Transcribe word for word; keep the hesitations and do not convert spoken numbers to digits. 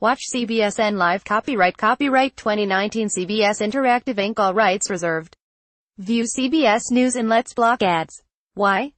Watch C B S N Live. Copyright Copyright twenty nineteen C B S Interactive Incorporated. All rights reserved. View C B S News in Let's Block Ads. Why?